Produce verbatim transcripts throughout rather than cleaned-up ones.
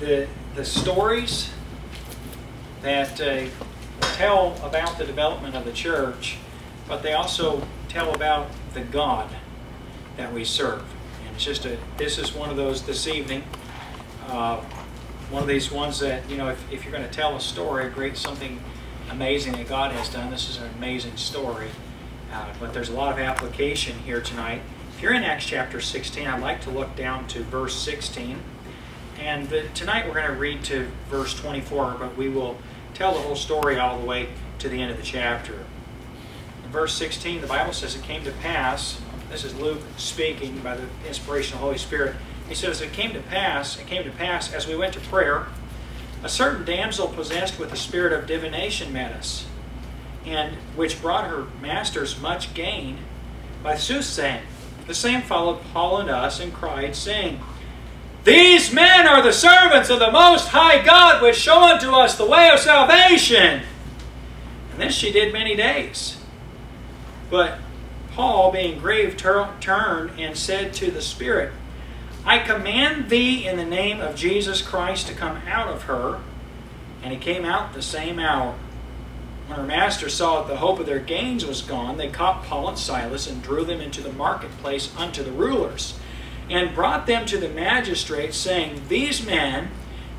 the, the stories that uh, tell about the development of the church, but they also tell about the God that we serve. And it's just a, this is one of those this evening, uh, one of these ones that, you know, if, if you're going to tell a story, a great something amazing that God has done, this is an amazing story. Uh, but there's a lot of application here tonight. If you're in Acts chapter sixteen, I'd like to look down to verse sixteen. And the, tonight we're going to read to verse twenty-four, but we will tell the whole story all the way to the end of the chapter. In verse sixteen, the Bible says, it came to pass, this is Luke speaking by the inspiration of the Holy Spirit, he says, it came to pass, it came to pass as we went to prayer, a certain damsel possessed with the spirit of divination met us, and which brought her masters much gain by soothsaying. The same followed Paul and us, and cried, saying, These men are the servants of the Most High God, which show unto us the way of salvation. And this she did many days. But Paul, being grave, tur turned and said to the Spirit, I command thee in the name of Jesus Christ to come out of her. And he came out the same hour. When her master saw that the hope of their gains was gone, they caught Paul and Silas and drew them into the marketplace unto the rulers, and brought them to the magistrates, saying, These men,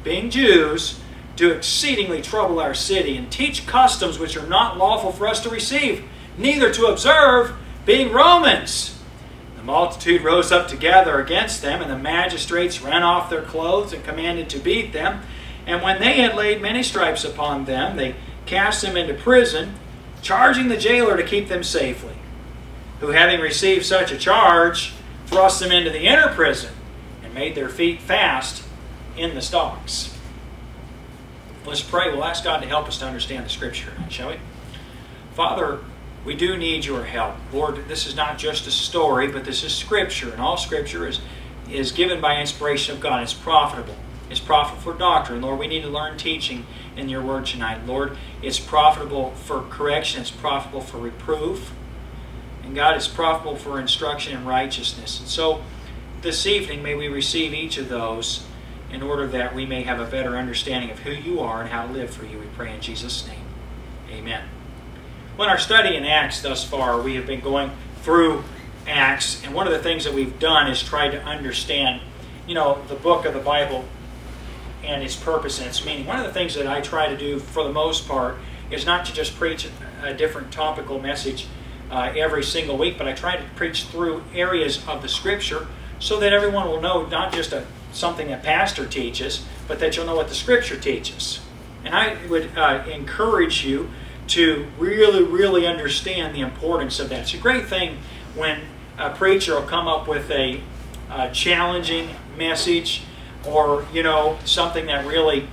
being Jews, do exceedingly trouble our city, and teach customs which are not lawful for us to receive, neither to observe, being Romans. The multitude rose up together against them, and the magistrates rent off their clothes and commanded to beat them. And when they had laid many stripes upon them, they cast them into prison, charging the jailer to keep them safely, who, having received such a charge, thrust them into the inner prison and made their feet fast in the stocks. Let's pray. We'll ask God to help us to understand the Scripture, shall we? Father, we do need your help. Lord, this is not just a story, but this is Scripture, and all Scripture is, is given by inspiration of God. It's profitable. It's profitable for doctrine. Lord, we need to learn teaching in your word tonight. Lord, it's profitable for correction. It's profitable for reproof. And God, it's profitable for instruction in righteousness. And so this evening, may we receive each of those in order that we may have a better understanding of who you are and how to live for you. We pray in Jesus' name. Amen. Well, in our study in Acts thus far, we have been going through Acts. And one of the things that we've done is try to understand, you know, the book of the Bible and its purpose and its meaning. One of the things that I try to do for the most part is not to just preach a different topical message uh, every single week, but I try to preach through areas of the Scripture so that everyone will know not just a, something a pastor teaches, but that you'll know what the Scripture teaches. And I would uh, encourage you to really, really understand the importance of that. It's a great thing when a preacher will come up with a, a challenging message, or, you know, something that really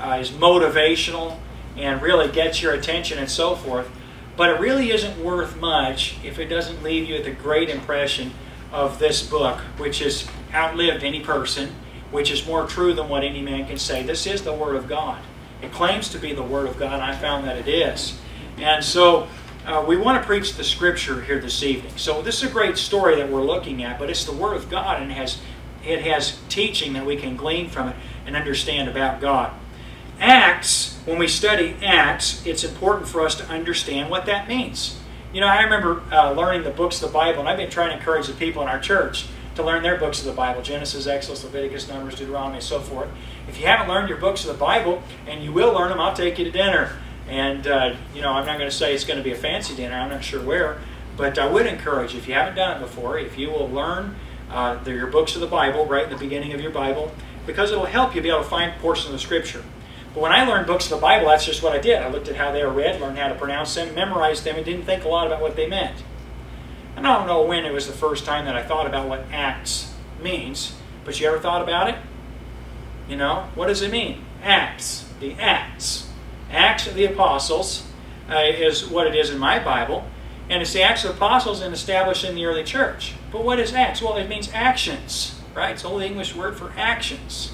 uh, is motivational and really gets your attention and so forth. But it really isn't worth much if it doesn't leave you with a great impression of this book, which has outlived any person, which is more true than what any man can say. This is the Word of God. It claims to be the Word of God, and I found that it is. And so uh, we want to preach the Scripture here this evening. So this is a great story that we're looking at, but it's the Word of God, and it has... It has teaching that we can glean from it and understand about God. Acts, when we study Acts, it's important for us to understand what that means. You know, I remember uh, learning the books of the Bible, and I've been trying to encourage the people in our church to learn their books of the Bible, Genesis, Exodus, Leviticus, Numbers, Deuteronomy, and so forth. If you haven't learned your books of the Bible, and you will learn them, I'll take you to dinner. And, uh, you know, I'm not going to say it's going to be a fancy dinner, I'm not sure where, but I would encourage you, if you haven't done it before, if you will learn Uh, they're your books of the Bible, right in the beginning of your Bible, because it will help you be able to find portions of the Scripture. But when I learned books of the Bible, that's just what I did. I looked at how they were read, learned how to pronounce them, memorized them, and didn't think a lot about what they meant. And I don't know when it was the first time that I thought about what Acts means, but you ever thought about it? You know, what does it mean? Acts, the Acts. Acts of the Apostles uh, is what it is in my Bible. And it's the Acts of the Apostles and established in the early church. But what is Acts? Well, it means actions, right? It's the old English word for actions.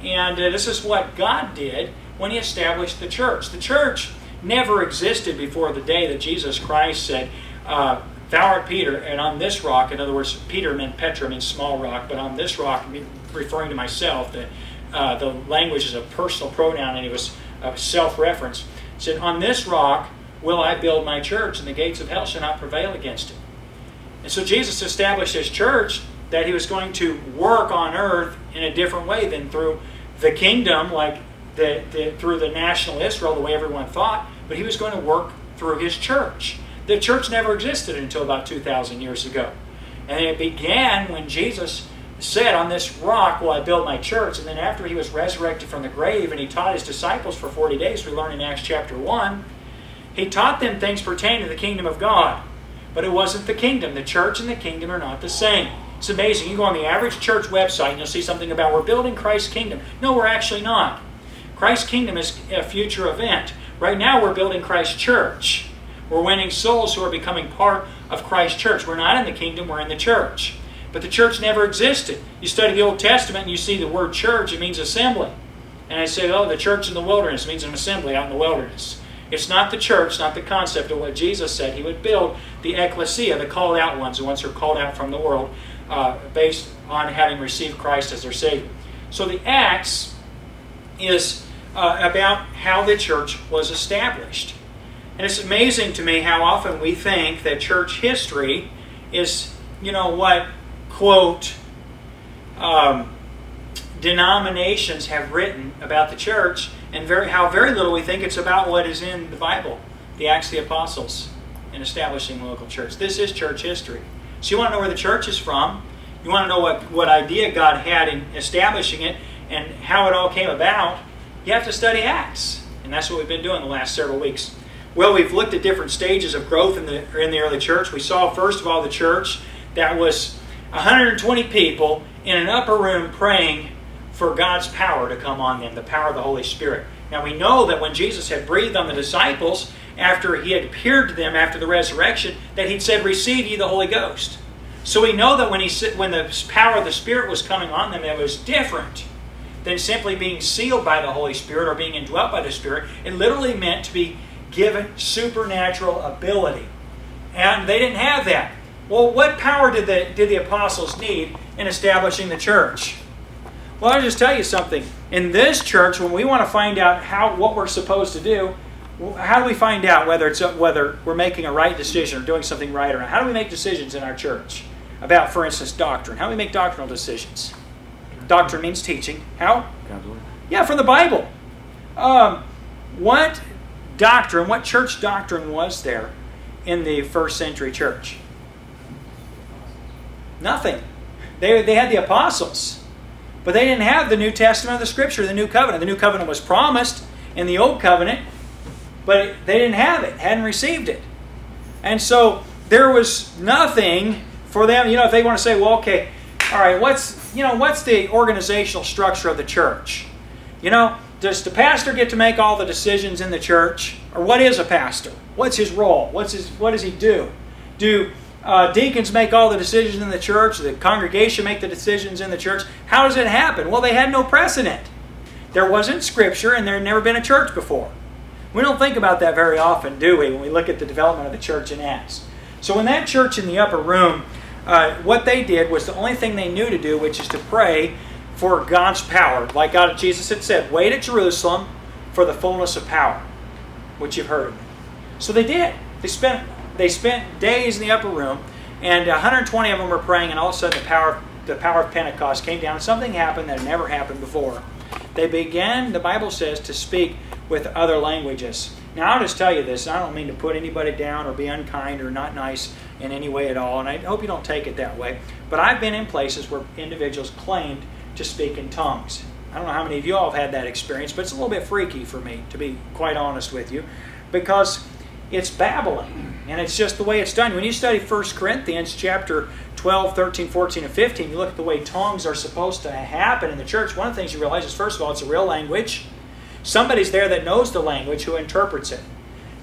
And uh, this is what God did when He established the church. The church never existed before the day that Jesus Christ said, uh, Thou art Peter, and on this rock, in other words, Peter meant Petra, means small rock, but on this rock, referring to myself, that uh, the language is a personal pronoun, and it was a self-reference. It said, on this rock will I build my church, and the gates of hell shall not prevail against it. And so Jesus established his church that he was going to work on earth in a different way than through the kingdom, like the, the, through the national Israel, the way everyone thought, but he was going to work through his church. The church never existed until about two thousand years ago. And it began when Jesus said, on this rock will I build my church. And then after he was resurrected from the grave and he taught his disciples for forty days, we learn in Acts chapter one, he taught them things pertaining to the kingdom of God. But it wasn't the kingdom. The church and the kingdom are not the same. It's amazing. You go on the average church website and you'll see something about we're building Christ's kingdom. No, we're actually not. Christ's kingdom is a future event. Right now we're building Christ's church. We're winning souls who are becoming part of Christ's church. We're not in the kingdom, we're in the church. But the church never existed. You study the Old Testament and you see the word church, it means assembly. And I say, oh, the church in the wilderness means an assembly out in the wilderness. It's not the church, not the concept of what Jesus said. He would build the ecclesia, the called out ones, the ones who are called out from the world, uh, based on having received Christ as their Savior. So the Acts is uh, about how the church was established. And it's amazing to me how often we think that church history is, you know, what, quote, um, denominations have written about the church, and very, how very little we think it's about what is in the Bible, the Acts of the Apostles, and establishing the local church. This is church history. So you want to know where the church is from. You want to know what, what idea God had in establishing it and how it all came about. You have to study Acts. And that's what we've been doing the last several weeks. Well, we've looked at different stages of growth in the, in the early church. We saw, first of all, the church that was one hundred twenty people in an upper room praying for God's power to come on them, the power of the Holy Spirit. Now, we know that when Jesus had breathed on the disciples, after he had appeared to them after the resurrection, that he'd said, receive ye the Holy Ghost. So we know that when, he, when the power of the Spirit was coming on them, it was different than simply being sealed by the Holy Spirit or being indwelt by the Spirit. It literally meant to be given supernatural ability. And they didn't have that. Well, what power did the, did the apostles need in establishing the church? Well, I'll just tell you something. In this church, when we want to find out how what we're supposed to do, how do we find out whether, it's, whether we're making a right decision or doing something right or not? How do we make decisions in our church about, for instance, doctrine? How do we make doctrinal decisions? Doctrine means teaching. How? God's Word. Yeah, from the Bible. Um, what... Doctrine, what church doctrine was there in the first century church? Nothing. They, they had the apostles, but they didn't have the New Testament or the Scripture, the New Covenant. The New Covenant was promised in the Old Covenant, but they didn't have it, hadn't received it. And so there was nothing for them. You know, if they want to say, well, okay, all right, what's, you know, what's the organizational structure of the church? You know, does the pastor get to make all the decisions in the church? Or what is a pastor? What's his role? What's his, what does he do? Do uh, deacons make all the decisions in the church? Does the congregation make the decisions in the church? How does it happen? Well, they had no precedent. There wasn't Scripture, and there had never been a church before. We don't think about that very often, do we, when we look at the development of the church in Acts? So in that church in the upper room, uh, what they did was the only thing they knew to do, which is to pray for God's power. Like God, Jesus had said, wait at Jerusalem for the fullness of power, which you've heard of. So they did. They spent, they spent days in the upper room, and one hundred twenty of them were praying, and all of a sudden the power, the power of Pentecost came down. Something happened that had never happened before. They began, the Bible says, to speak with other languages. Now, I'll just tell you this, and I don't mean to put anybody down or be unkind or not nice in any way at all, and I hope you don't take it that way, but I've been in places where individuals claimed to speak in tongues. I don't know how many of you all have had that experience, but it's a little bit freaky for me, to be quite honest with you, because it's babbling, and it's just the way it's done. When you study First Corinthians chapter twelve, thirteen, fourteen, and fifteen, you look at the way tongues are supposed to happen in the church. One of the things you realize is, first of all, it's a real language. Somebody's there that knows the language who interprets it.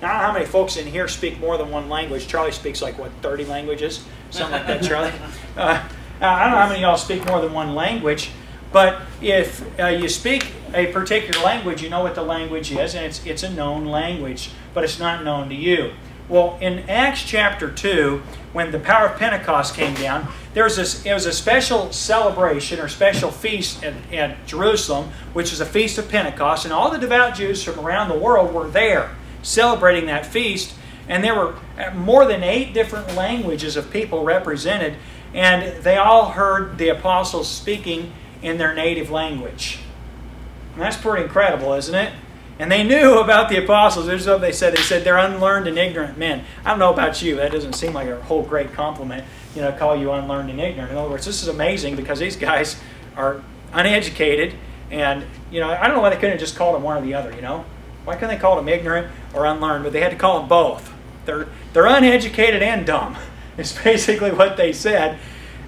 Now, I don't know how many folks in here speak more than one language. Charlie speaks like, what, thirty languages? Something like that, Charlie. Uh, I don't know how many of y'all speak more than one language. But if uh, you speak a particular language, you know what the language is, and it's, it's a known language, but it's not known to you. Well, in Acts chapter two, when the power of Pentecost came down, there was this, it was a special celebration or special feast at, at Jerusalem, which was a feast of Pentecost, and all the devout Jews from around the world were there celebrating that feast, and there were more than eight different languages of people represented, and they all heard the apostles speaking in their native language. And that's pretty incredible, isn't it? And they knew about the apostles. This is what they said. They said they're unlearned and ignorant men. I don't know about you. That doesn't seem like a whole great compliment, you know, call you unlearned and ignorant. In other words, this is amazing because these guys are uneducated. And, you know, I don't know why they couldn't have just called them one or the other, you know. Why couldn't they call them ignorant or unlearned? But they had to call them both. They're, they're uneducated and dumb. It's basically what they said.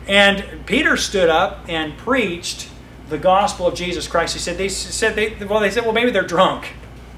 And Peter stood up and preached the gospel of Jesus Christ. He said, they said, they, well, they said, well, maybe they're drunk.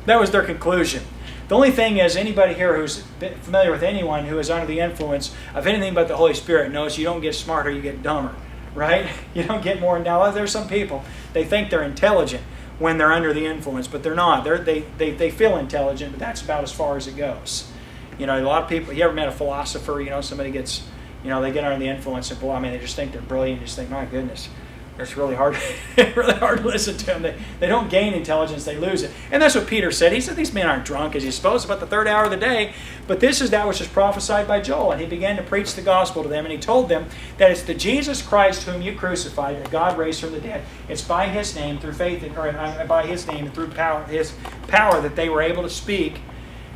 That was their conclusion. The only thing is, anybody here who's familiar with anyone who is under the influence of anything but the Holy Spirit knows you don't get smarter, you get dumber, right? You don't get more. Now, there's some people, they think they're intelligent when they're under the influence, but they're not. They're, they, they, they feel intelligent, but that's about as far as it goes. You know, a lot of people, you ever met a philosopher, you know, somebody gets, you know, they get under the influence and, boy, I mean, they just think they're brilliant. You just think, my goodness. It's really hard, really hard to listen to them. They, they don't gain intelligence, they lose it. And that's what Peter said. He said, these men aren't drunk, as he's supposed, about the third hour of the day. But this is that which is prophesied by Joel. And he began to preach the gospel to them. And he told them that it's the Jesus Christ whom you crucified, that God raised from the dead. It's by his name, through faith, in, or by his name and through power, his power that they were able to speak.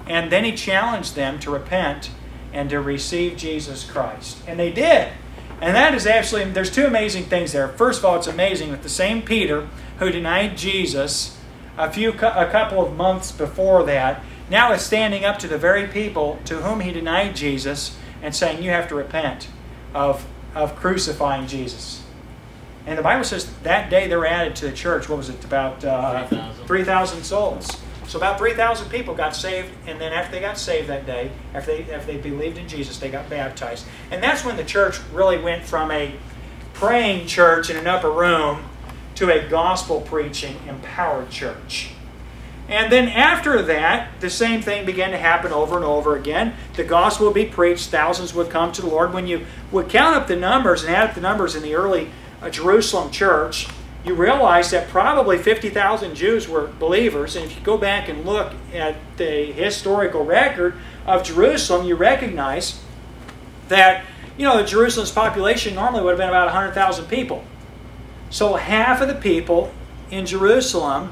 And then he challenged them to repent and to receive Jesus Christ. And they did. And that is actually, there's two amazing things there. First of all, it's amazing that the same Peter who denied Jesus a few, a couple of months before that, now is standing up to the very people to whom he denied Jesus and saying, you have to repent of, of crucifying Jesus. And the Bible says that day they were added to the church, what was it, about uh, three thousand souls. So about three thousand people got saved, and then after they got saved that day, after they, after they believed in Jesus, they got baptized. And that's when the church really went from a praying church in an upper room to a gospel-preaching, empowered church. And then after that, the same thing began to happen over and over again. The gospel would be preached. Thousands would come to the Lord. When you would count up the numbers and add up the numbers in the early uh, Jerusalem church, you realize that probably fifty thousand Jews were believers. And if you go back and look at the historical record of Jerusalem, you recognize that, you know, the Jerusalem's population normally would have been about one hundred thousand people. So half of the people in Jerusalem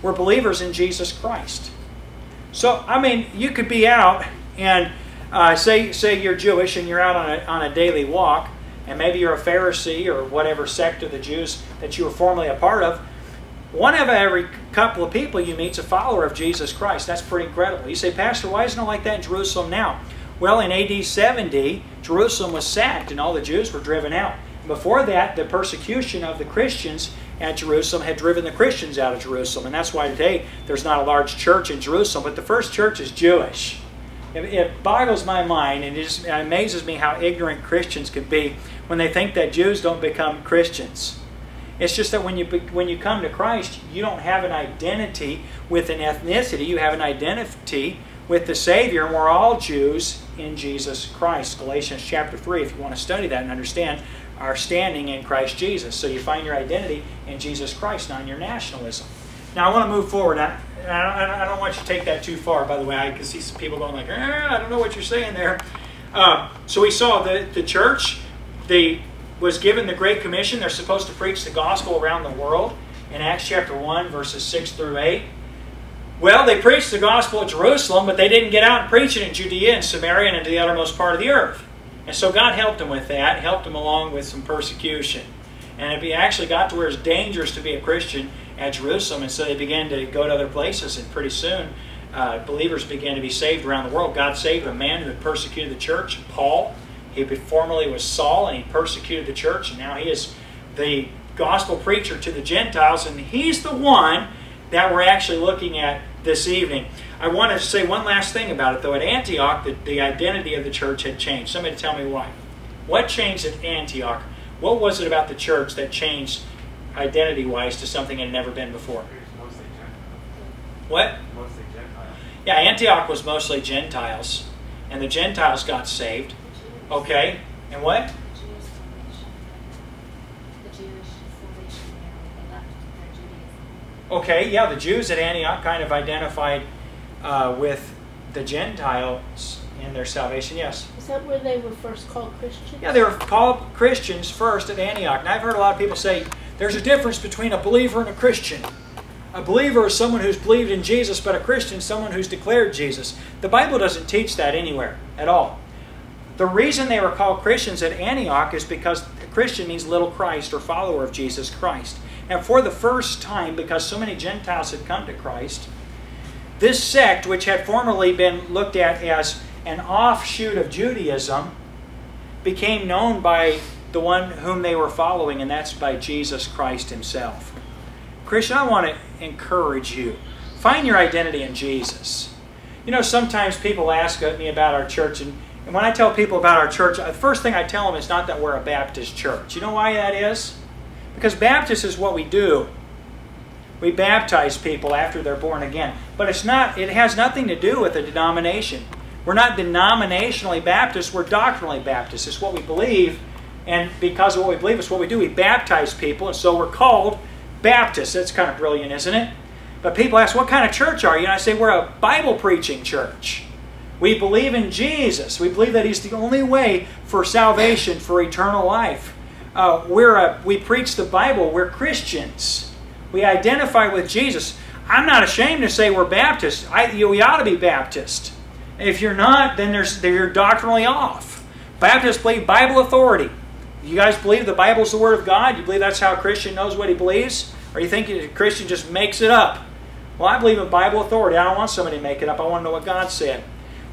were believers in Jesus Christ. So, I mean, you could be out and uh, say, say you're Jewish and you're out on a, on a daily walk, and maybe you're a Pharisee or whatever sect of the Jews that you were formerly a part of. One out of every couple of people you meet is a follower of Jesus Christ. That's pretty incredible. You say, Pastor, why isn't it like that in Jerusalem now? Well, in A D seventy, Jerusalem was sacked and all the Jews were driven out. Before that, the persecution of the Christians at Jerusalem had driven the Christians out of Jerusalem. And that's why today there's not a large church in Jerusalem, but the first church is Jewish. It boggles my mind, and it just it amazes me how ignorant Christians could be when they think that Jews don't become Christians. It's just that when you, when you come to Christ, you don't have an identity with an ethnicity. You have an identity with the Savior, and we're all Jews in Jesus Christ. Galatians chapter three, if you want to study that and understand our standing in Christ Jesus. So you find your identity in Jesus Christ, not in your nationalism. Now, I want to move forward. I, I, I don't want you to take that too far, by the way. I can see some people going like, ah, I don't know what you're saying there. Uh, so we saw that the church the, was given the Great Commission. They're supposed to preach the gospel around the world in Acts chapter one, verses six through eight. Well, they preached the gospel at Jerusalem, but they didn't get out and preach it in Judea and Samaria and into the uttermost part of the earth. And so God helped them with that, helped them along with some persecution. And it actually got to where it's dangerous to be a Christian at Jerusalem, and so they began to go to other places, and pretty soon uh, believers began to be saved around the world. God saved a man who had persecuted the church, Paul. He formerly was Saul, and he persecuted the church, and now he is the gospel preacher to the Gentiles, and he's the one that we're actually looking at this evening. I want to say one last thing about it, though. At Antioch, the, the identity of the church had changed. Somebody tell me why. What changed at Antioch? What was it about the church that changed identity-wise to something it had never been before? What? Mostly Gentiles. Yeah, Antioch was mostly Gentiles. and the Gentiles got saved. Okay, and what? Okay, yeah, the Jews at Antioch kind of identified uh, with the Gentiles in their salvation, yes. Is that where they were first called Christians? Yeah, they were called Christians first at Antioch. And I've heard a lot of people say, there's a difference between a believer and a Christian. A believer is someone who's believed in Jesus, but a Christian is someone who's declared Jesus. The Bible doesn't teach that anywhere at all. The reason they were called Christians at Antioch is because Christian means little Christ or follower of Jesus Christ. And for the first time, because so many Gentiles had come to Christ, this sect, which had formerly been looked at as an offshoot of Judaism, became known by the one whom they were following, and that's by Jesus Christ himself. Christian, I want to encourage you. Find your identity in Jesus. You know, sometimes people ask me about our church, and when I tell people about our church, the first thing I tell them is not that we're a Baptist church. You know why that is? Because Baptist is what we do. We baptize people after they're born again. But it's not, it has nothing to do with a denomination. We're not denominationally Baptist, we're doctrinally Baptist. It's what we believe, and because of what we believe, it's what we do. We baptize people, and so we're called Baptists. That's kind of brilliant, isn't it? But people ask, what kind of church are you? And I say, we're a Bible-preaching church. We believe in Jesus. We believe that He's the only way for salvation, for eternal life. Uh, we're a, we preach the Bible. We're Christians. We identify with Jesus. I'm not ashamed to say we're Baptist. I, you, we ought to be Baptist. If you're not, then there's, you're doctrinally off. Baptists believe Bible authority. You guys believe the Bible's the Word of God? You believe that's how a Christian knows what he believes? Or you think a Christian just makes it up? Well, I believe in Bible authority. I don't want somebody to make it up. I want to know what God said.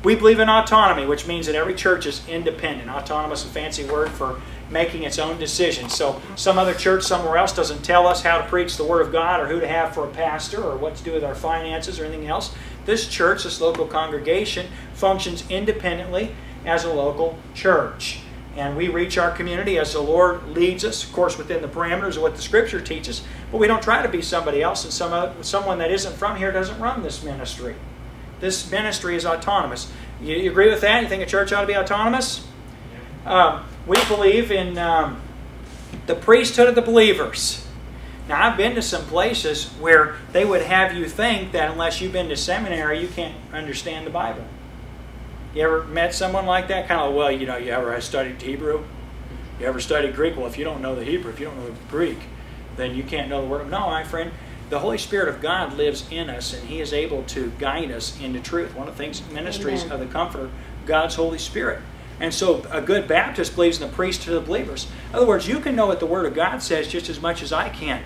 We believe in autonomy, which means that every church is independent. Autonomous is a fancy word for making its own decisions. So some other church somewhere else doesn't tell us how to preach the Word of God or who to have for a pastor or what to do with our finances or anything else. This church, this local congregation, functions independently as a local church. And we reach our community as the Lord leads us, of course, within the parameters of what the Scripture teaches. But we don't try to be somebody else, and some other, someone that isn't from here doesn't run this ministry. This ministry is autonomous. You, you agree with that? You think a church ought to be autonomous? Um, we believe in um, the priesthood of the believers. Now, I've been to some places where they would have you think that unless you've been to seminary, you can't understand the Bible. You ever met someone like that? Kind of, well, you know, you ever studied Hebrew? You ever studied Greek? Well, if you don't know the Hebrew, if you don't know the Greek, then you can't know the Word. No, my friend. The Holy Spirit of God lives in us, and He is able to guide us into truth. One of the things, ministries Amen. Of the Comforter, God's Holy Spirit. And so a good Baptist believes in the priesthood of the believers. In other words, you can know what the Word of God says just as much as I can.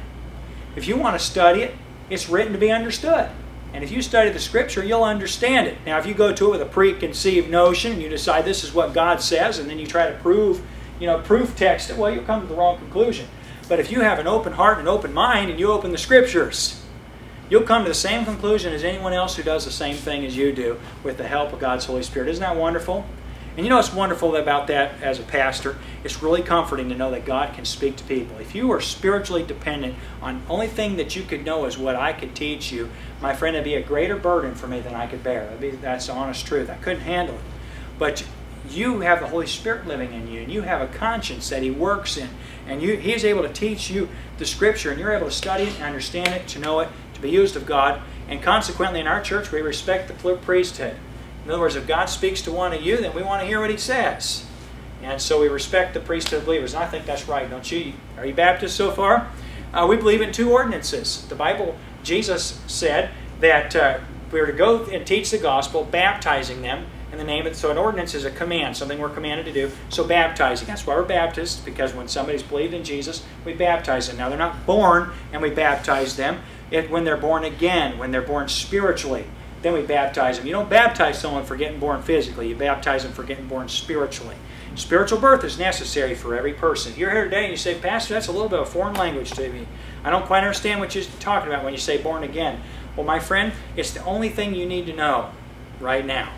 If you want to study it, it's written to be understood. And if you study the Scripture, you'll understand it. Now, if you go to it with a preconceived notion, and you decide this is what God says, and then you try to prove, you know, proof text it, well, you'll come to the wrong conclusion. But if you have an open heart and an open mind and you open the Scriptures, you'll come to the same conclusion as anyone else who does the same thing as you do with the help of God's Holy Spirit. Isn't that wonderful? And you know what's wonderful about that as a pastor? It's really comforting to know that God can speak to people. If you are spiritually dependent on the only thing that you could know is what I could teach you, my friend, it would be a greater burden for me than I could bear. That'd be, that's the honest truth. I couldn't handle it. But you have the Holy Spirit living in you, and you have a conscience that He works in. And you, He is able to teach you the Scripture, and you're able to study it, and understand it, to know it, to be used of God. And consequently, in our church, we respect the priesthood. In other words, if God speaks to one of you, then we want to hear what He says. And so we respect the priesthood of believers. And I think that's right, don't you? Are you Baptist so far? Uh, we believe in two ordinances. The Bible, Jesus said that uh, we are to go and teach the gospel, baptizing them, in the name of, so an ordinance is a command, something we're commanded to do. So baptizing, that's why we're Baptists, because when somebody's believed in Jesus, we baptize them. Now, they're not born and we baptize them. It, when they're born again, when they're born spiritually, then we baptize them. You don't baptize someone for getting born physically. You baptize them for getting born spiritually. Spiritual birth is necessary for every person. If you're here today and you say, Pastor, that's a little bit of foreign language to me. I don't quite understand what you're talking about when you say born again. Well, my friend, it's the only thing you need to know right now.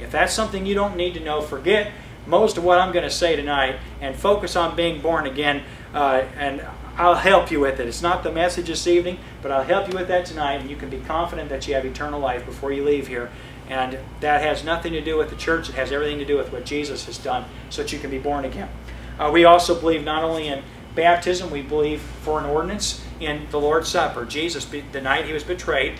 If that's something you don't need to know, forget most of what I'm going to say tonight and focus on being born again, uh, and I'll help you with it. It's not the message this evening, but I'll help you with that tonight, and you can be confident that you have eternal life before you leave here. And that has nothing to do with the church. It has everything to do with what Jesus has done so that you can be born again. Uh, we also believe not only in baptism, we believe for an ordinance in the Lord's Supper. Jesus, the night he was betrayed,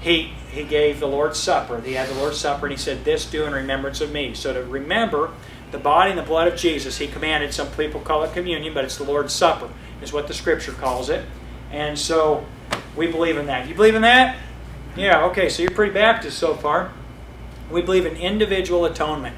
he, he gave the Lord's Supper. He had the Lord's Supper and he said, "This do in remembrance of me." So to remember the body and the blood of Jesus, he commanded. Some people call it communion, but it's the Lord's Supper is what the Scripture calls it. And so we believe in that. You believe in that? Yeah, okay, so you're pretty Baptist so far. We believe in individual atonement.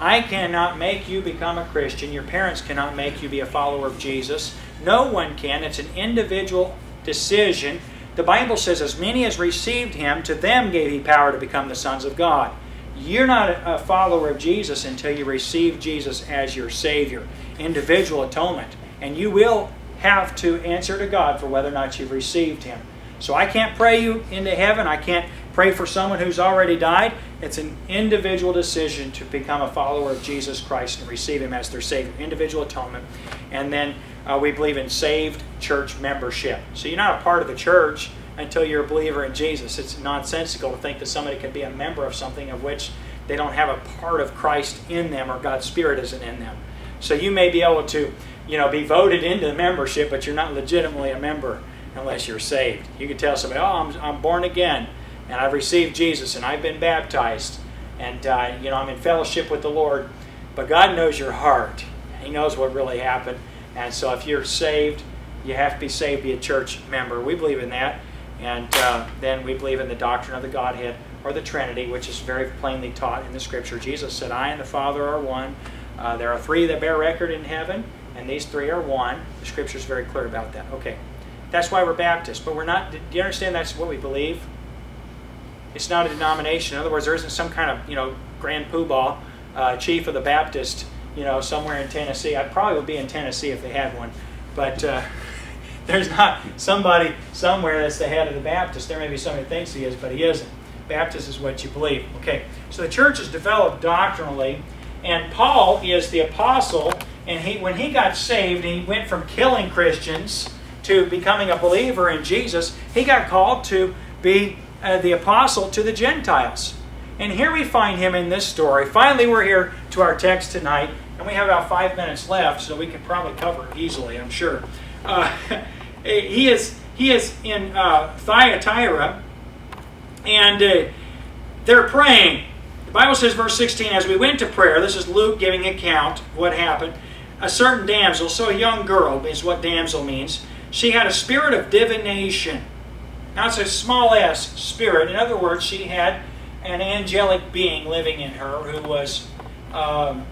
I cannot make you become a Christian. Your parents cannot make you be a follower of Jesus. No one can. It's an individual decision. The Bible says, as many as received Him, to them gave He power to become the sons of God. You're not a follower of Jesus until you receive Jesus as your Savior. Individual atonement. And you will have to answer to God for whether or not you've received Him. So I can't pray you into heaven. I can't pray for someone who's already died. It's an individual decision to become a follower of Jesus Christ and receive Him as their Savior. Individual atonement. And then uh, we believe in saved church membership. So you're not a part of the church until you're a believer in Jesus. It's nonsensical to think that somebody can be a member of something of which they don't have a part of Christ in them or God's Spirit isn't in them. So you may be able to, you know, be voted into membership, but you're not legitimately a member unless you're saved. You can tell somebody, oh, I'm, I'm born again, and I've received Jesus, and I've been baptized, and uh, you know, I'm in fellowship with the Lord. But God knows your heart. He knows what really happened. And so if you're saved, you have to be saved to be a church member. We believe in that. And uh, then we believe in the doctrine of the Godhead or the Trinity, which is very plainly taught in the Scripture. Jesus said, I and the Father are one. Uh, there are three that bear record in heaven, and these three are one. The Scripture is very clear about that. Okay. That's why we're Baptists. But we're not, do you understand that's what we believe? It's not a denomination. In other words, there isn't some kind of, you know, grand poobah, uh, chief of the Baptist, you know, somewhere in Tennessee. I probably would be in Tennessee if they had one. But uh, there's not somebody somewhere that's the head of the Baptist. There may be somebody who thinks he is, but he isn't. Baptist is what you believe. Okay, so the church is developed doctrinally. And Paul is the apostle. And he, when he got saved, he went from killing Christians to becoming a believer in Jesus. He got called to be uh, the apostle to the Gentiles. And here we find him in this story. Finally, we're here to our text tonight, and we have about five minutes left, so we can probably cover it easily, I'm sure. Uh, he is he is in uh, Thyatira, and uh, they're praying. The Bible says, verse sixteen, as we went to prayer, this is Luke giving account of what happened, a certain damsel, so a young girl is what damsel means, she had a spirit of divination. Now it's a small s spirit. In other words, she had an angelic being living in her who was, um,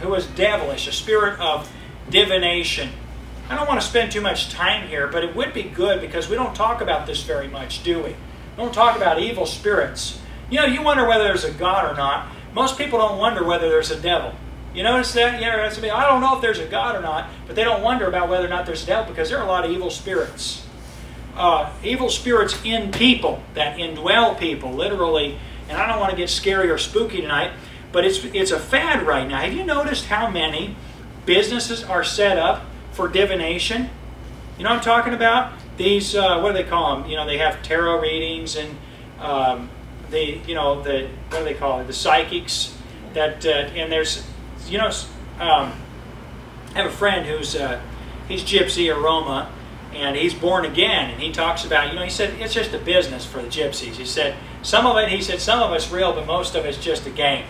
who was devilish, a spirit of divination. I don't want to spend too much time here, but it would be good because we don't talk about this very much, do we? We don't talk about evil spirits. You know, you wonder whether there's a God or not. Most people don't wonder whether there's a devil. You notice that? Yeah, I don't know if there's a God or not, but they don't wonder about whether or not there's a devil because there are a lot of evil spirits. Uh, evil spirits in people, that indwell people, literally. And I don't want to get scary or spooky tonight, but it's, it's a fad right now. Have you noticed how many businesses are set up for divination? You know what I'm talking about? These, uh, what do they call them? You know, they have tarot readings and um, the, you know, the, what do they call it? The psychics. That, uh, and there's... You know, um, I have a friend who's uh, he's gypsy or Roma, and he's born again. And he talks about, you know, he said it's just a business for the gypsies. He said some of it. He said some of it's real, but most of it's just a game.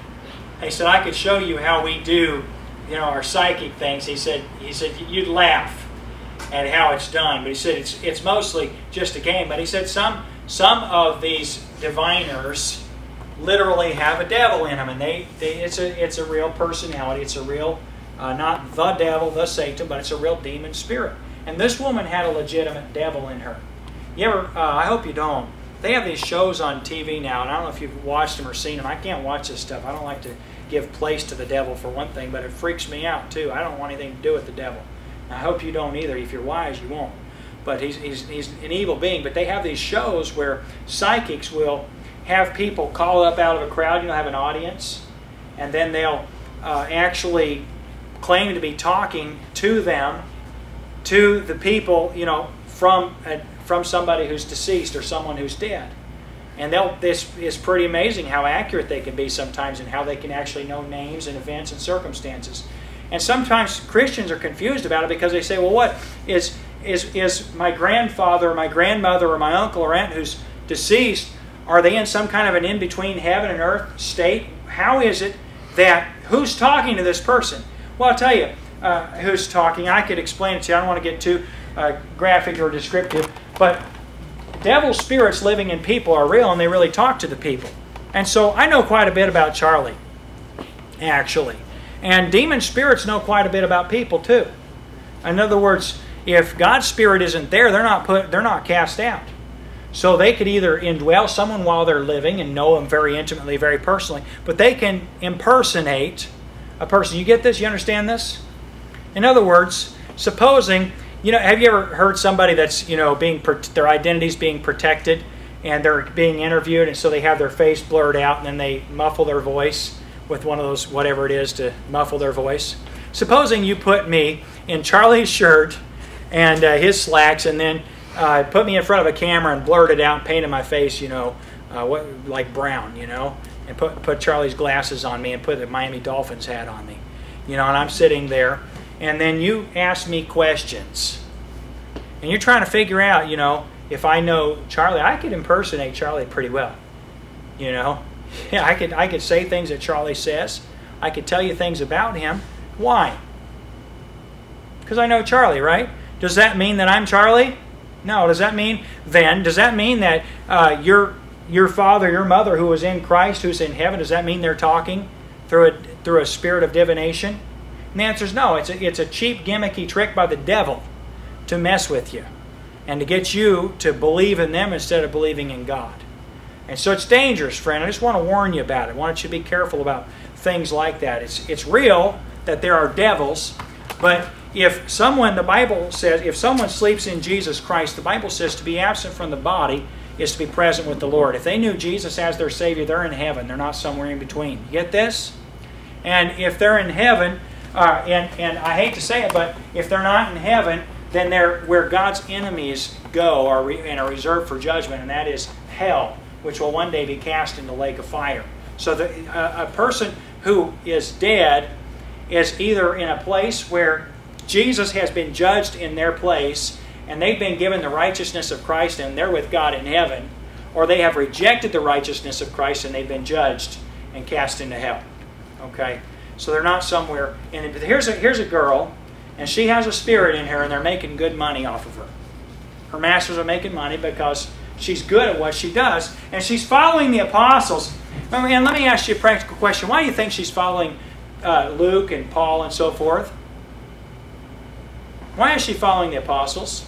He said I could show you how we do, you know, our psychic things. He said he said you'd laugh at how it's done, but he said it's it's mostly just a game. But he said some some of these diviners literally have a devil in them, and they, they it's a it's a real personality. It's a real, uh, not the devil, the Satan, but it's a real demon spirit. And this woman had a legitimate devil in her. You ever? Uh, I hope you don't. They have these shows on T V now, and I don't know if you've watched them or seen them. I can't watch this stuff. I don't like to give place to the devil for one thing, but it freaks me out too. I don't want anything to do with the devil. I hope you don't either. If you're wise, you won't. But he's he's he's an evil being. But they have these shows where psychics will have people call up out of a crowd, you know, have an audience, and then they'll uh, actually claim to be talking to them, to the people, you know, from a, from somebody who's deceased or someone who's dead. And this is pretty amazing how accurate they can be sometimes and how they can actually know names and events and circumstances. And sometimes Christians are confused about it because they say, well, what is, is, is my grandfather or my grandmother or my uncle or aunt who's deceased, are they in some kind of an in-between heaven and earth state? How is it that, who's talking to this person? Well, I'll tell you uh, who's talking. I could explain it to you. I don't want to get too uh, graphic or descriptive, but devil spirits living in people are real, and they really talk to the people. And so I know quite a bit about Charlie, actually. And demon spirits know quite a bit about people, too. In other words, if God's spirit isn't there, they're not put, they're not cast out. So they could either indwell someone while they're living and know them very intimately, very personally, but they can impersonate a person. You get this? You understand this? In other words, supposing, you know, have you ever heard somebody that's, you know, being, their identity's being protected and they're being interviewed, and so they have their face blurred out and then they muffle their voice with one of those, whatever it is, to muffle their voice. Supposing you put me in Charlie's shirt and uh, his slacks, and then uh, put me in front of a camera and blurred it out and painted my face, you know, uh, what, like brown, you know, and put, put Charlie's glasses on me and put the Miami Dolphins hat on me, you know, and I'm sitting there. And then you ask me questions. And you're trying to figure out, you know, if I know Charlie, I could impersonate Charlie pretty well. You know, yeah, I could, I could say things that Charlie says. I could tell you things about him. Why? Because I know Charlie, right? Does that mean that I'm Charlie? No. Does that mean then, does that mean that uh, your, your father, your mother who is in Christ, who's in heaven, does that mean they're talking through a, through a spirit of divination? And the answer is no. It's a, it's a cheap, gimmicky trick by the devil to mess with you and to get you to believe in them instead of believing in God. And so it's dangerous, friend. I just want to warn you about it. I want you to be careful about things like that. It's, it's real that there are devils, but if someone, the Bible says, if someone sleeps in Jesus Christ, the Bible says to be absent from the body is to be present with the Lord. If they knew Jesus as their Savior, they're in heaven. They're not somewhere in between. You get this? And if they're in heaven... Uh, and, and I hate to say it, but if they're not in heaven, then they're where God's enemies go are re, and are reserved for judgment, and that is hell, which will one day be cast in the lake of fire. So the, uh, a person who is dead is either in a place where Jesus has been judged in their place, and they've been given the righteousness of Christ, and they're with God in heaven, or they have rejected the righteousness of Christ, and they've been judged and cast into hell. Okay? So they're not somewhere. And here's a, here's a girl, and she has a spirit in her, and they're making good money off of her. Her masters are making money because she's good at what she does, and she's following the apostles. And let me ask you a practical question. Why do you think she's following uh, Luke and Paul and so forth? Why is she following the apostles?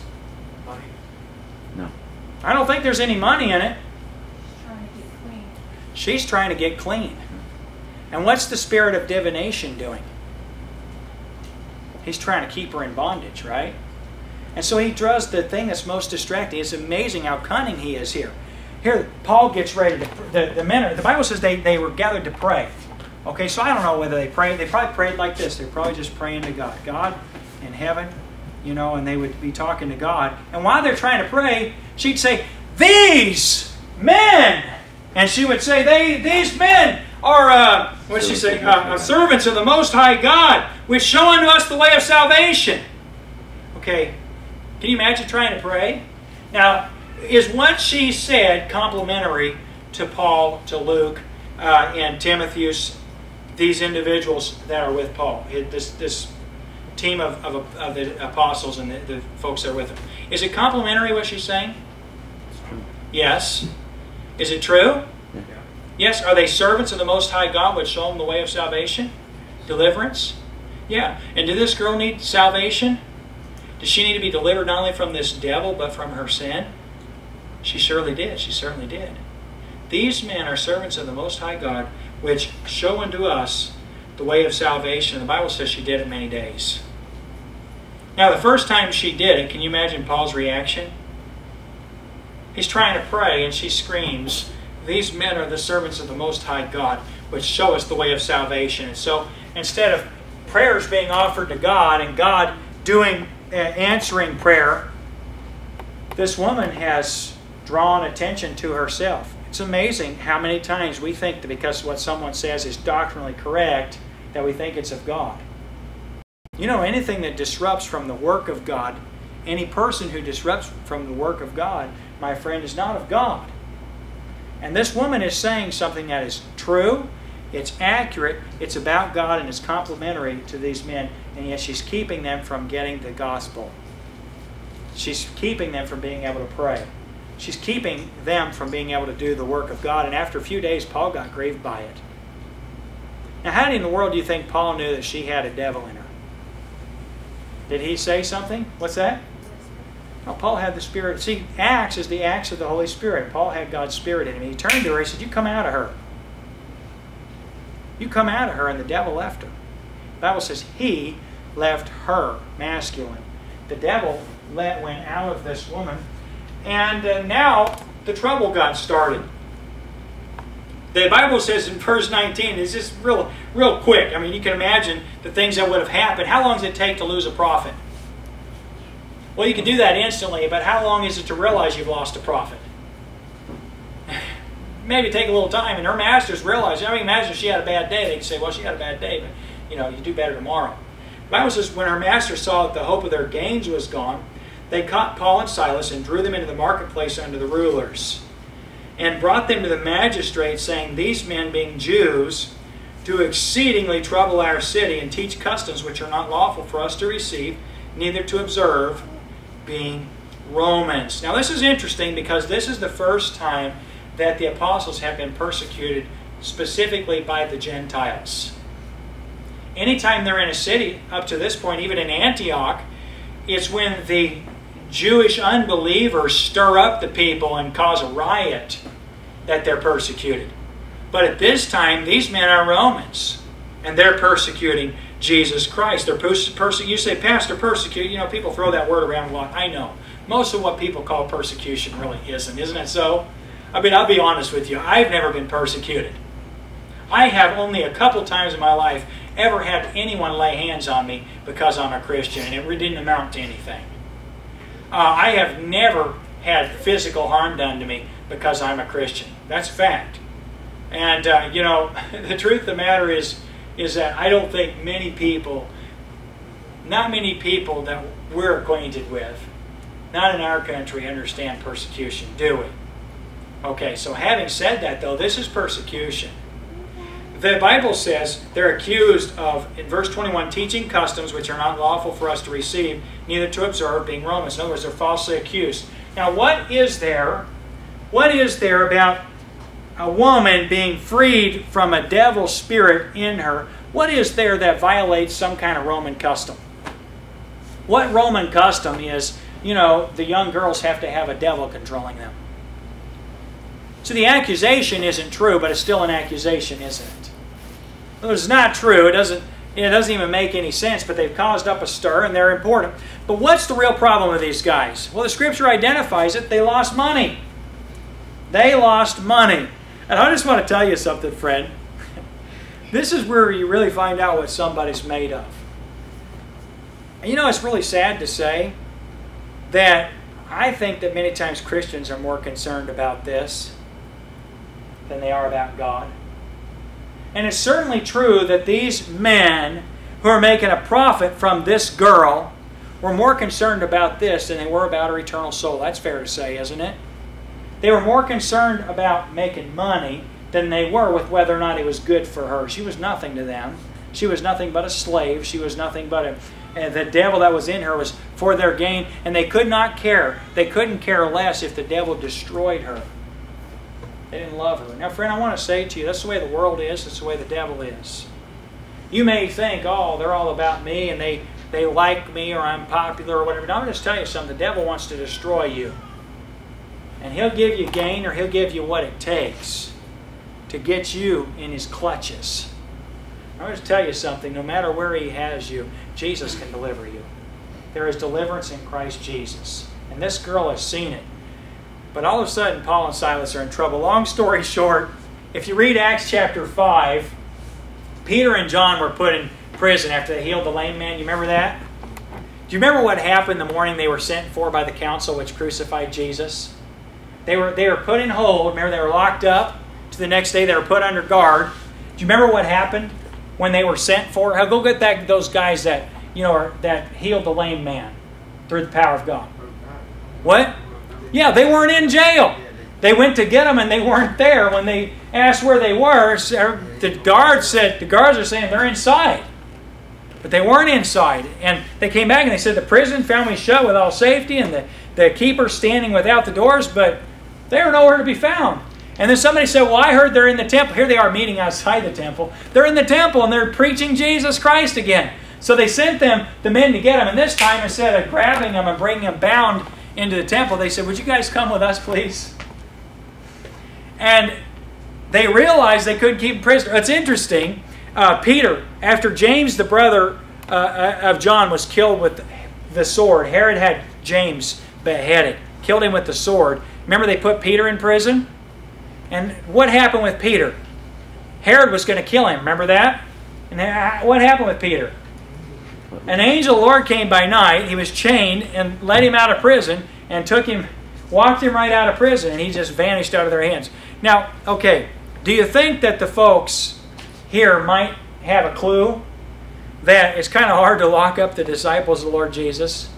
Money. No. I don't think there's any money in it. She's trying to get clean. She's trying to get clean. And what's the spirit of divination doing? He's trying to keep her in bondage, right? And so he does the thing that's most distracting. It's amazing how cunning he is here. Here, Paul gets ready to... The, the men are, the Bible says they, they were gathered to pray. Okay, so I don't know whether they prayed. They probably prayed like this. They're probably just praying to God. God in heaven, you know, and they would be talking to God. And while they're trying to pray, she'd say, "These men!" And she would say, "They, these men... Or, uh, what did she say? Uh, servants of the Most High God, which show unto us the way of salvation." Okay, can you imagine trying to pray? Now, is what she said complimentary to Paul, to Luke, uh, and Timotheus, these individuals that are with Paul, this, this team of, of, of the apostles and the, the folks that are with him? Is it complimentary what she's saying? Yes. Is it true? Yes, are they servants of the Most High God, which show them the way of salvation? Deliverance? Yeah. And did this girl need salvation? Does she need to be delivered not only from this devil, but from her sin? She surely did. She certainly did. These men are servants of the Most High God, which show unto us the way of salvation. The Bible says she did it many days. Now, the first time she did it, can you imagine Paul's reaction? He's trying to pray, and she screams, "These men are the servants of the Most High God, which show us the way of salvation." And so instead of prayers being offered to God and God doing uh, answering prayer, this woman has drawn attention to herself. It's amazing how many times we think that because what someone says is doctrinally correct, that we think it's of God. You know, anything that disrupts from the work of God, any person who disrupts from the work of God, my friend, is not of God. And this woman is saying something that is true, it's accurate, it's about God, and it's complimentary to these men, and yet she's keeping them from getting the gospel. She's keeping them from being able to pray. She's keeping them from being able to do the work of God. And after a few days, Paul got grieved by it. Now, how in the world do you think Paul knew that she had a devil in her? Did he say something? What's that? No, Paul had the Spirit. See, Acts is the acts of the Holy Spirit. Paul had God's Spirit in him. He turned to her and said, "You come out of her. You come out of her," and the devil left her. The Bible says he left her, masculine. The devil let, went out of this woman, and uh, now the trouble got started. The Bible says in verse nineteen, it's just real, real quick. I mean, you can imagine the things that would have happened. How long does it take to lose a prophet? Well, you can do that instantly, but how long is it to realize you've lost a prophet? Maybe take a little time, and her masters realize. I mean, imagine if she had a bad day. They could say, well, she had a bad day, but you know, you do better tomorrow. The Bible says when her masters saw that the hope of their gains was gone, they caught Paul and Silas and drew them into the marketplace under the rulers, and brought them to the magistrates, saying, "These men, being Jews, do exceedingly trouble our city, and teach customs which are not lawful for us to receive, neither to observe, being Romans." Now this is interesting, because this is the first time that the apostles have been persecuted specifically by the Gentiles. Anytime they're in a city, up to this point, even in Antioch, it's when the Jewish unbelievers stir up the people and cause a riot that they're persecuted. But at this time, these men are Romans, and they're persecuting Jesus Christ. They're perse- you say, "Pastor, persecute." You know, people throw that word around a lot. I know. Most of what people call persecution really isn't. Isn't it so? I mean, I'll be honest with you. I've never been persecuted. I have only a couple times in my life ever had anyone lay hands on me because I'm a Christian, and it didn't amount to anything. Uh, I have never had physical harm done to me because I'm a Christian. That's a fact. And, uh, you know, the truth of the matter is, is that I don't think many people, not many people that we're acquainted with, not in our country, understand persecution, do we? Okay, so having said that, though, this is persecution. The Bible says they're accused of, in verse twenty-one, teaching customs which are not lawful for us to receive, neither to observe, being Romans. In other words, they're falsely accused. Now, what is there, what is there about a woman being freed from a devil spirit in her? What is there that violates some kind of Roman custom? What Roman custom is, you know, the young girls have to have a devil controlling them? So the accusation isn't true, but it's still an accusation, isn't it? Well, it's not true. It doesn't, it doesn't even make any sense, but they've caused up a stir, and they're important. But what's the real problem with these guys? Well, the Scripture identifies it. They lost money. They lost money. And I just want to tell you something, friend. This is where you really find out what somebody's made of. And you know, it's really sad to say that I think that many times Christians are more concerned about this than they are about God. And it's certainly true that these men who are making a profit from this girl were more concerned about this than they were about her eternal soul. That's fair to say, isn't it? They were more concerned about making money than they were with whether or not it was good for her. She was nothing to them. She was nothing but a slave. She was nothing but a... And the devil that was in her was for their gain. And they could not care. They couldn't care less if the devil destroyed her. They didn't love her. Now, friend, I want to say to you, that's the way the world is. That's the way the devil is. You may think, oh, they're all about me, and they, they like me, or I'm popular, or whatever. But I'm going to tell you something. The devil wants to destroy you. And he'll give you gain, or he'll give you what it takes to get you in his clutches. I'm going to tell you something. No matter where he has you, Jesus can deliver you. There is deliverance in Christ Jesus. And this girl has seen it. But all of a sudden, Paul and Silas are in trouble. Long story short, if you read Acts chapter five, Peter and John were put in prison after they healed the lame man. You remember that? Do you remember what happened the morning they were sent for by the council which crucified Jesus? They were, they were put in hold. Remember, they were locked up. To the next day, they were put under guard. Do you remember what happened when they were sent for? I'll go get that, those guys that, you know, are, that healed the lame man through the power of God. What? Yeah, they weren't in jail. They went to get them, and they weren't there. When they asked where they were, the guards said, the guards are saying they're inside. But they weren't inside. And they came back and they said, the prison found me shut with all safety, and the, the keeper standing without the doors, but they were nowhere to be found. And then somebody said, well, I heard they're in the temple. Here they are meeting outside the temple. They're in the temple, and they're preaching Jesus Christ again. So they sent them, the men, to get them. And this time, instead of grabbing them and bringing them bound into the temple, they said, would you guys come with us, please? And they realized they couldn't keep them prisoner. It's interesting. Uh, Peter, after James, the brother uh, of John, was killed with the sword, Herod had James beheaded, killed him with the sword. Remember, they put Peter in prison? And what happened with Peter? Herod was going to kill him. Remember that? And what happened with Peter? An angel of the Lord came by night. He was chained and let him out of prison and took him, walked him right out of prison, and he just vanished out of their hands. Now, okay, do you think that the folks here might have a clue that it's kind of hard to lock up the disciples of the Lord Jesus?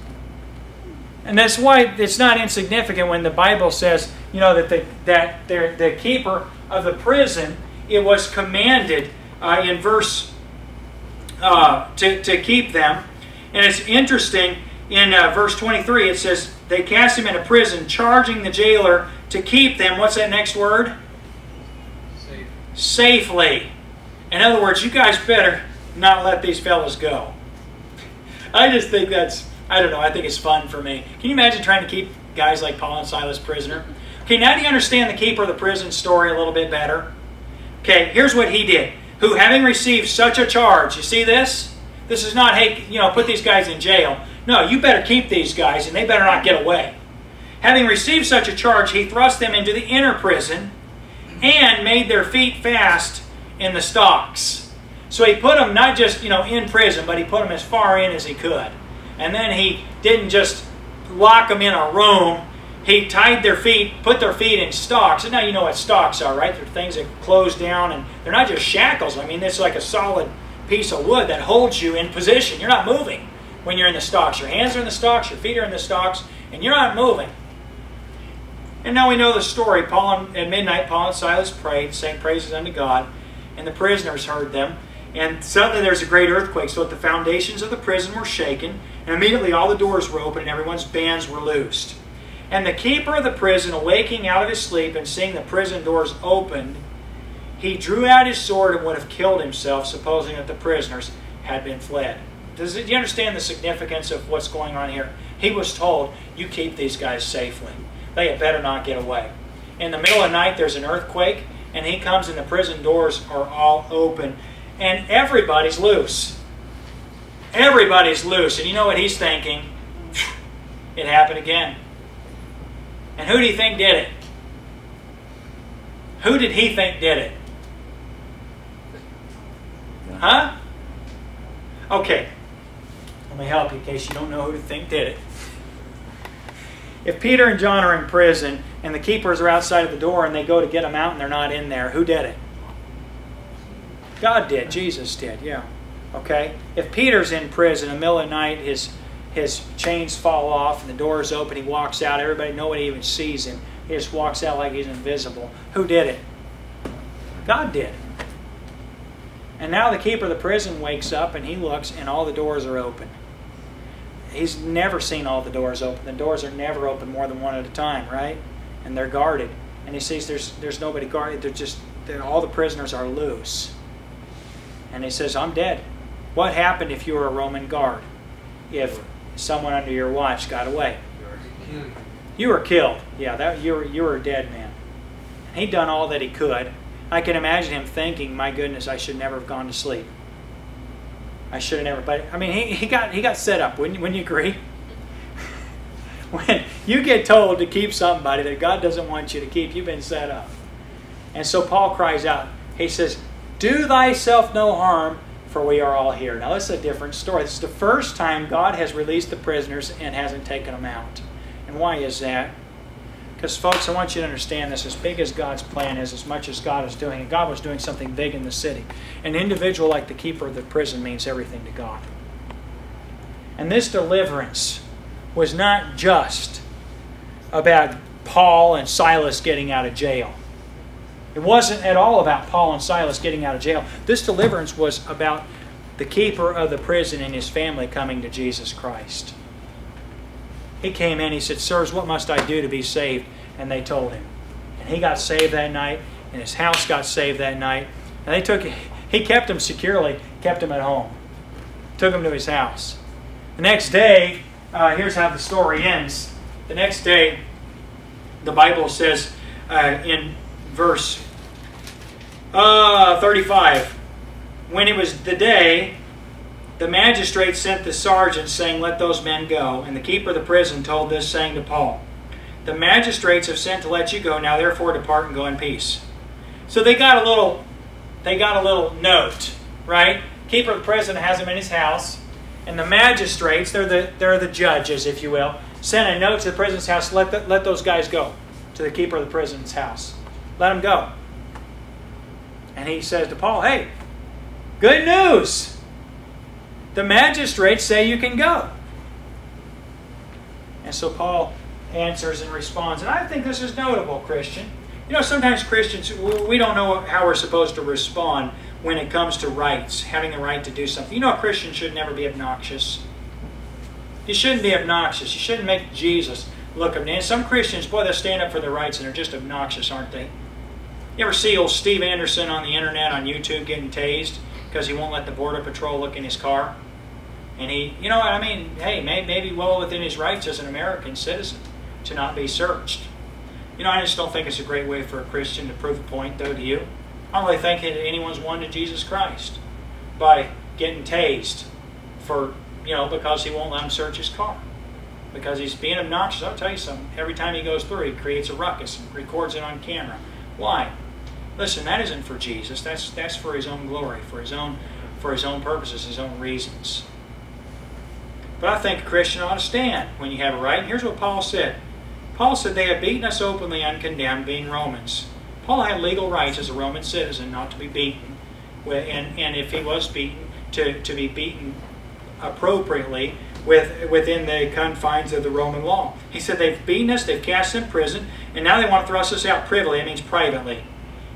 And that's why it's not insignificant when the Bible says, you know, that the, that the, the keeper of the prison, it was commanded uh, in verse uh, to, to keep them. And it's interesting, in uh, verse twenty-three, it says, they cast him into prison, charging the jailer to keep them. What's that next word? Safe. Safely. In other words, you guys better not let these fellas go. I just think that's, I don't know, I think it's fun for me. Can you imagine trying to keep guys like Paul and Silas prisoner? Okay, now do you understand the keeper of the prison story a little bit better? Okay, here's what he did. Who, having received such a charge, you see this? This is not, hey, you know, put these guys in jail. No, you better keep these guys, and they better not get away. Having received such a charge, he thrust them into the inner prison and made their feet fast in the stocks. So he put them not just, you know, in prison, but he put them as far in as he could. And then he didn't just lock them in a room. He tied their feet, put their feet in stocks. And now you know what stocks are, right? They're things that close down, and they're not just shackles. I mean, it's like a solid piece of wood that holds you in position. You're not moving when you're in the stocks. Your hands are in the stocks, your feet are in the stocks, and you're not moving. And now we know the story. Paul and, at midnight, Paul and Silas prayed, sang praises unto God, and the prisoners heard them. And suddenly there's a great earthquake, so that the foundations of the prison were shaken, and immediately all the doors were open and everyone's bands were loosed. And the keeper of the prison, awaking out of his sleep and seeing the prison doors opened, he drew out his sword and would have killed himself, supposing that the prisoners had been fled. Does it, do you understand the significance of what's going on here? He was told, you keep these guys safely. They had better not get away. In the middle of the night, there's an earthquake, and he comes and the prison doors are all open. And everybody's loose. Everybody's loose. And you know what he's thinking? It happened again. And who do you think did it? Who did he think did it? Huh? Okay. Let me help you in case you don't know who to think did it. If Peter and John are in prison and the keepers are outside of the door and they go to get them out and they're not in there, who did it? God did. Jesus did. Yeah. Okay? If Peter's in prison in the middle of the night, his, his chains fall off and the doors open, he walks out. Everybody, nobody even sees him. He just walks out like he's invisible. Who did it? God did. And now the keeper of the prison wakes up and he looks and all the doors are open. He's never seen all the doors open. The doors are never open more than one at a time, right? And they're guarded. And he sees there's, there's nobody guarded. They're just, they're, all the prisoners are loose. And he says, I'm dead. What happened if you were a Roman guard? If someone under your watch got away? You were killed. Yeah, that, you, were, you were a dead man. And he'd done all that he could. I can imagine him thinking, my goodness, I should never have gone to sleep. I should have never. But I mean, he, he, got, he got set up. Wouldn't, wouldn't you agree? When you get told to keep somebody that God doesn't want you to keep, you've been set up. And so Paul cries out. He says, do thyself no harm, for we are all here. Now, this is a different story. This is the first time God has released the prisoners and hasn't taken them out. And why is that? Because, folks, I want you to understand this. As big as God's plan is, as much as God is doing, and God was doing something big in the city, an individual like the keeper of the prison means everything to God. And this deliverance was not just about Paul and Silas getting out of jail. It wasn't at all about Paul and Silas getting out of jail. This deliverance was about the keeper of the prison and his family coming to Jesus Christ. He came in, he said, "Sirs, what must I do to be saved?" And they told him. And he got saved that night, and his house got saved that night. And they took, he kept him securely, kept him at home, took him to his house. The next day, uh, here's how the story ends. The next day, the Bible says uh, in verse uh, thirty-five, "When it was the day, the magistrate sent the sergeant, saying, 'Let those men go.' And the keeper of the prison told this, saying to Paul, 'The magistrates have sent to let you go. Now therefore depart and go in peace.'" So they got a little, they got a little note, right? Keeper of the prison has him in his house, and the magistrates, they're the they're the judges, if you will, sent a note to the prison's house. Let the, let those guys go. To the keeper of the prison's house, let them go. And he says to Paul, "Hey, good news. The magistrates say you can go." And so Paul answers and responds. And I think this is notable, Christian. You know, sometimes Christians, we don't know how we're supposed to respond when it comes to rights, having the right to do something. You know, a Christian should never be obnoxious. You shouldn't be obnoxious. You shouldn't make Jesus look obnoxious. Some Christians, boy, they stand up for their rights and they're just obnoxious, aren't they? You ever see old Steve Anderson on the internet, on YouTube, getting tased because he won't let the Border Patrol look in his car? And he, you know what I mean, hey, may, maybe well within his rights as an American citizen to not be searched. You know, I just don't think it's a great way for a Christian to prove a point, though, to you. I don't really think that anyone's won to Jesus Christ by getting tased for, you know, because he won't let him search his car. Because he's being obnoxious. I'll tell you something, every time he goes through, he creates a ruckus and records it on camera. Why? Listen, that isn't for Jesus. That's that's for his own glory, for his own for his own purposes, his own reasons. But I think a Christian ought to stand when you have a right. And here's what Paul said. Paul said, "They have beaten us openly uncondemned," being Romans. Paul had legal rights as a Roman citizen not to be beaten, and, and if he was beaten, to, to be beaten appropriately with, within the confines of the Roman law. He said, "They've beaten us, they've cast us in prison, and now they want to thrust us out privily." It means privately.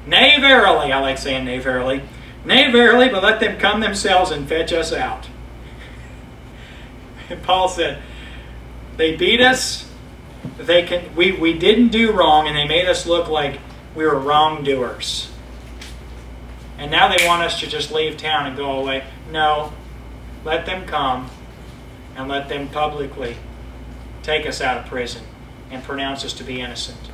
"Nay, verily," I like saying "nay, verily." "Nay, verily, but let them come themselves and fetch us out." And Paul said, they beat us, they can, we, we didn't do wrong, and they made us look like we were wrongdoers. And now they want us to just leave town and go away. No, let them come and let them publicly take us out of prison and pronounce us to be innocent.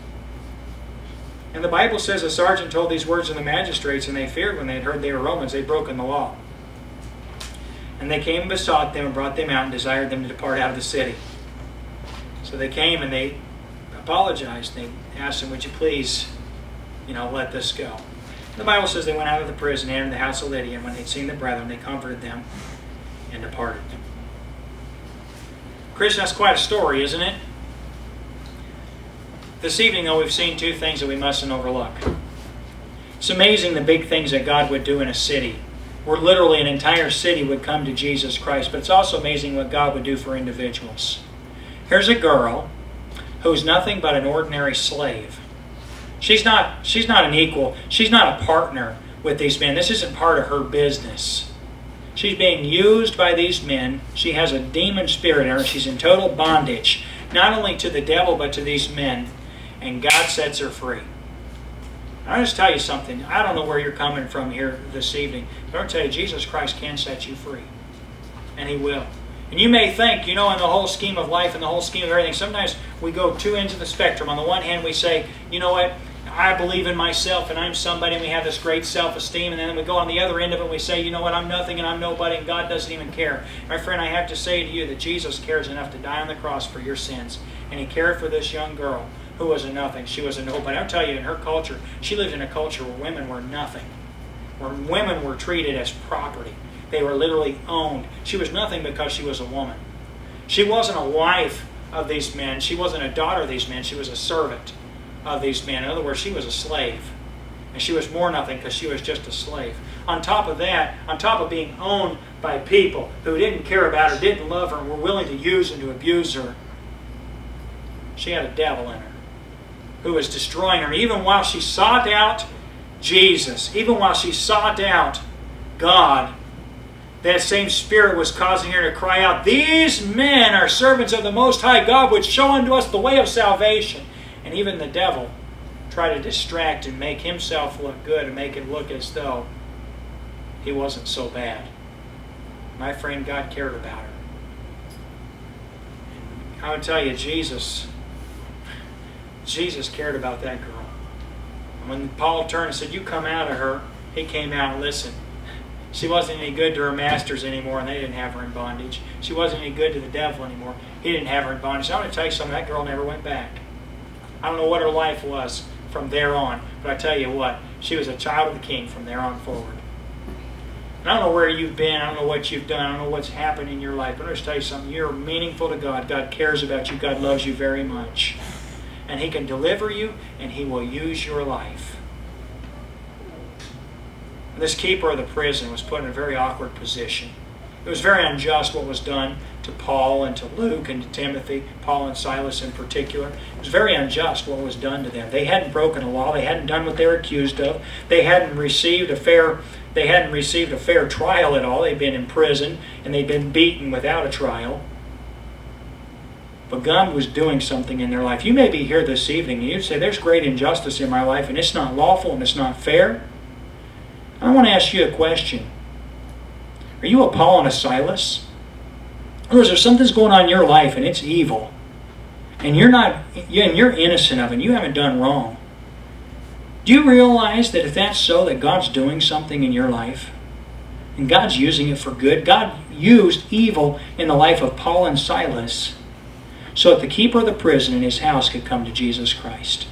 And the Bible says a sergeant told these words to the magistrates, and they feared when they had heard they were Romans. They'd broken the law. And they came and besought them and brought them out and desired them to depart out of the city. So they came and they apologized. They asked them, "Would you please, you know, let this go?" And the Bible says they went out of the prison and entered the house of Lydia. And when they'd seen the brethren, they comforted them and departed. Christian, that's quite a story, isn't it? This evening, though, we've seen two things that we mustn't overlook. It's amazing the big things that God would do in a city, where literally an entire city would come to Jesus Christ. But it's also amazing what God would do for individuals. Here's a girl who's nothing but an ordinary slave. She's not, she's not an equal. She's not a partner with these men. This isn't part of her business. She's being used by these men. She has a demon spirit in her. She's in total bondage, not only to the devil, but to these men. And God sets her free. I'll just tell you something. I don't know where you're coming from here this evening, but I'll tell you, Jesus Christ can set you free. And He will. And you may think, you know, in the whole scheme of life and the whole scheme of everything, sometimes we go two ends of the spectrum. On the one hand, we say, you know what, I believe in myself and I'm somebody, and we have this great self-esteem. And then we go on the other end of it and we say, you know what, I'm nothing and I'm nobody and God doesn't even care. My friend, I have to say to you that Jesus cares enough to die on the cross for your sins. And He cared for this young girl who was a nothing. She was a nobody. I'll tell you, in her culture, she lived in a culture where women were nothing, where women were treated as property. They were literally owned. She was nothing because she was a woman. She wasn't a wife of these men. She wasn't a daughter of these men. She was a servant. of these men. In other words, she was a slave. And she was more nothing because she was just a slave. On top of that, on top of being owned by people who didn't care about her, didn't love her, and were willing to use and to abuse her, she had a devil in her who was destroying her. Even while she sought out Jesus, even while she sought out God, that same spirit was causing her to cry out, "These men are servants of the Most High God, which show unto us the way of salvation." And even the devil tried to distract and make himself look good and make it look as though he wasn't so bad. My friend, God cared about her. And I would tell you, Jesus, Jesus cared about that girl. And when Paul turned and said, "You come out of her," he came out and listened. She wasn't any good to her masters anymore, and they didn't have her in bondage. She wasn't any good to the devil anymore. He didn't have her in bondage. I'm going to tell you something. That girl never went back. I don't know what her life was from there on, but I tell you what, she was a child of the King from there on forward. And I don't know where you've been. I don't know what you've done. I don't know what's happened in your life. But I'm going to tell you something. You're meaningful to God. God cares about you. God loves you very much. And He can deliver you, and He will use your life. This keeper of the prison was put in a very awkward position. It was very unjust what was done to Paul and to Luke and to Timothy, Paul and Silas in particular. It was very unjust what was done to them. They hadn't broken the law. They hadn't done what they were accused of. They hadn't received a fair, they hadn't received a fair trial at all. They'd been imprisoned and they'd been beaten without a trial. But God was doing something in their life. You may be here this evening and you'd say, "There's great injustice in my life, and it's not lawful and it's not fair." I want to ask you a question. Are you a Paul and a Silas? Or is there something that's going on in your life and it's evil? And you're not, and you're innocent of it. You haven't done wrong. Do you realize that if that's so, that God's doing something in your life? And God's using it for good. God used evil in the life of Paul and Silas so that the keeper of the prison in his house could come to Jesus Christ.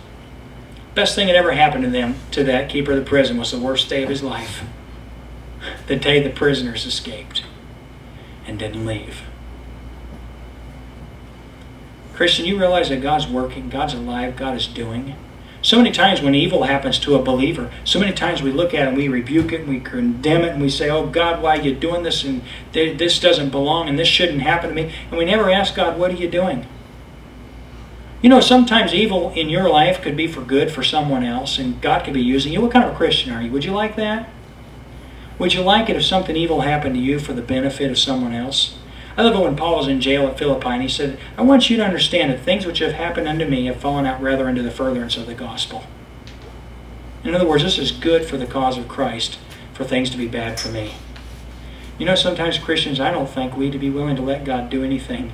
Best thing that ever happened to them, to that keeper of the prison, was the worst day of his life. The day the prisoners escaped and didn't leave. Christian, you realize that God's working, God's alive, God is doing. So many times when evil happens to a believer, so many times we look at it and we rebuke it and we condemn it and we say, "Oh God, why are you doing this? And this doesn't belong and this shouldn't happen to me." And we never ask God, "What are you doing?" You know, sometimes evil in your life could be for good for someone else, and God could be using you. What kind of a Christian are you? Would you like that? Would you like it if something evil happened to you for the benefit of someone else? I love it when Paul was in jail at Philippi, and he said, "I want you to understand that things which have happened unto me have fallen out rather into the furtherance of the gospel." In other words, this is good for the cause of Christ, for things to be bad for me. You know, sometimes Christians, I don't think we'd be willing to let God do anything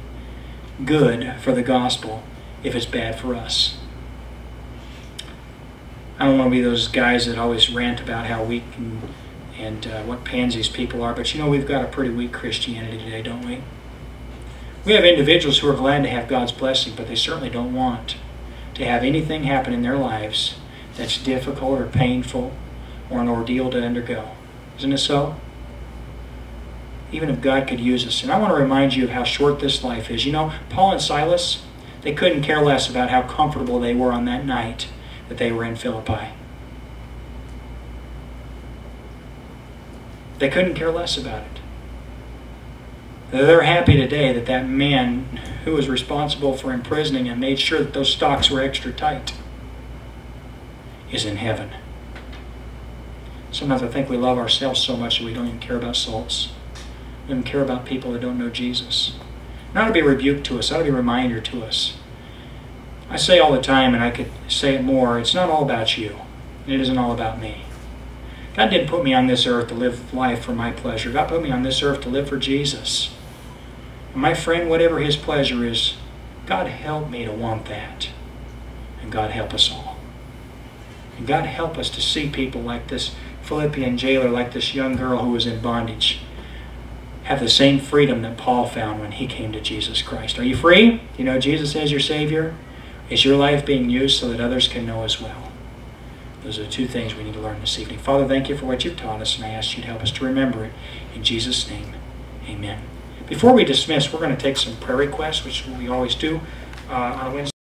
good for the gospel if it's bad for us. I don't want to be those guys that always rant about how weak and, and uh, what pansies people are, but you know, we've got a pretty weak Christianity today, don't we? We have individuals who are glad to have God's blessing, but they certainly don't want to have anything happen in their lives that's difficult or painful or an ordeal to undergo. Isn't it so? Even if God could use us. And I want to remind you of how short this life is. You know, Paul and Silas, they couldn't care less about how comfortable they were on that night that they were in Philippi. They couldn't care less about it. They're happy today that that man who was responsible for imprisoning and made sure that those stocks were extra tight is in heaven. Sometimes I think we love ourselves so much that we don't even care about souls. We don't care about people that don't know Jesus. That ought to be a rebuke to us. That ought to be a reminder to us. I say all the time, and I could say it more, it's not all about you. It isn't all about me. God didn't put me on this earth to live life for my pleasure. God put me on this earth to live for Jesus. And my friend, whatever His pleasure is, God help me to want that. And God help us all. And God help us to see people like this Philippian jailer, like this young girl who was in bondage, have the same freedom that Paul found when he came to Jesus Christ. Are you free? You know Jesus as your Savior? Is your life being used so that others can know as well? Those are the two things we need to learn this evening. Father, thank you for what you've taught us, and I ask you to help us to remember it. In Jesus' name, amen. Before we dismiss, we're going to take some prayer requests, which we always do uh, on Wednesday.